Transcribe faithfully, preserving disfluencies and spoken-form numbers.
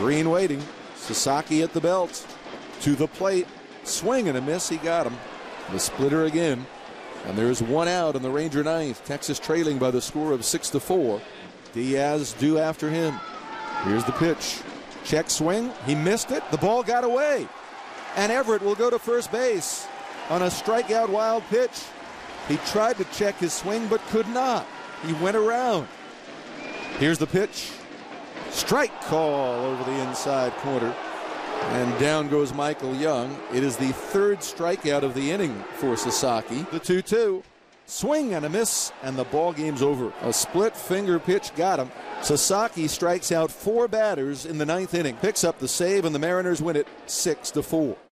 Green waiting. Sasaki at the belt. To the plate. Swing and a miss. He got him. The splitter again. And there's one out in the Ranger ninth. Texas trailing by the score of six to four. Diaz due after him. Here's the pitch. Check swing. He missed it. The ball got away. And Everett will go to first base on a strikeout wild pitch. He tried to check his swing but could not. He went around. Here's the pitch. Strike call over the inside corner. And down goes Michael Young. It is the third strikeout of the inning for Sasaki. The two two. Swing and a miss, and the ball game's over. A split finger pitch got him. Sasaki strikes out four batters in the ninth inning, picks up the save, and the Mariners win it six to four.